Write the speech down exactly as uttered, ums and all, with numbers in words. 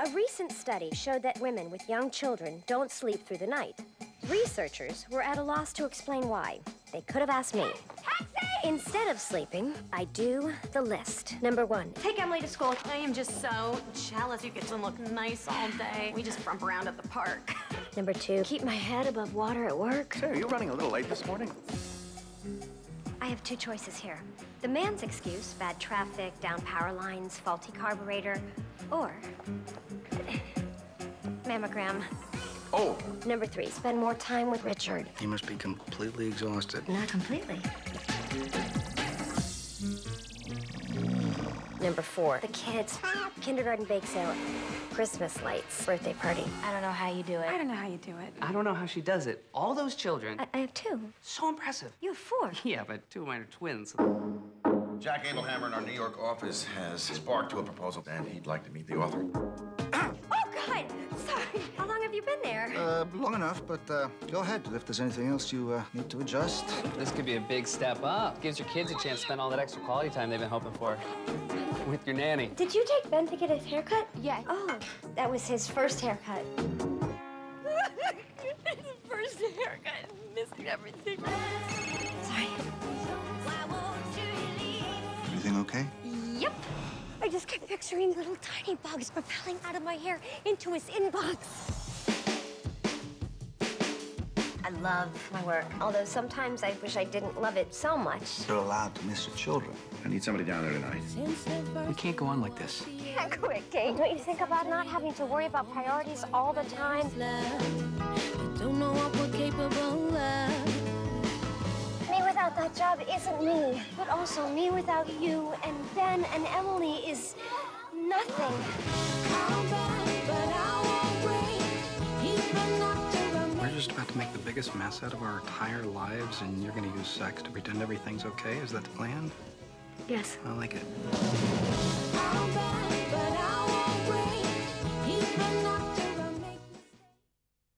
A recent study showed that women with young children don't sleep through the night. Researchers were at a loss to explain why. They could have asked me. Instead of sleeping, I do the list. Number one, take Emily to school. I am just so jealous you get to look nice all day. We just frump around at the park. Number two, keep my head above water at work. Sir, you're running a little late this morning. I have two choices here. The man's excuse, bad traffic, down power lines, faulty carburetor, or mammogram. Oh. Number three, spend more time with Richard. He must be completely exhausted. Not completely. Number four, the kids, kindergarten bake sale, Christmas lights, birthday party. I don't know how you do it. I don't know how you do it. I don't know how she does it. All those children. I, I have two. So impressive. You have four. Yeah, but two of mine are twins. Jack Abelhammer in our New York office has sparked to a proposal, and he'd like to meet the author. Been there? Uh, long enough, but uh, go ahead. If there's anything else you uh, need to adjust. This could be a big step up. Gives your kids a chance to spend all that extra quality time they've been hoping for. With your nanny. Did you take Ben to get his haircut? Yeah. Oh, that was his first haircut. His first haircut. Missing everything. Sorry. Everything okay? Yep. I just kept picturing little tiny bugs propelling out of my hair into his inbox. I love my work, although sometimes I wish I didn't love it so much. You're allowed to miss your children. I need somebody down there tonight. We can't go on like this. Can't quit, Kate. Don't you think about not having to worry about priorities all the time? Don't know what we're capable of. Me without that job isn't me, but also me without you and Ben and Emily is nothing. We're just about to make the biggest mess out of our entire lives, and you're going to use sex to pretend everything's okay? Is that the plan? Yes. I like it.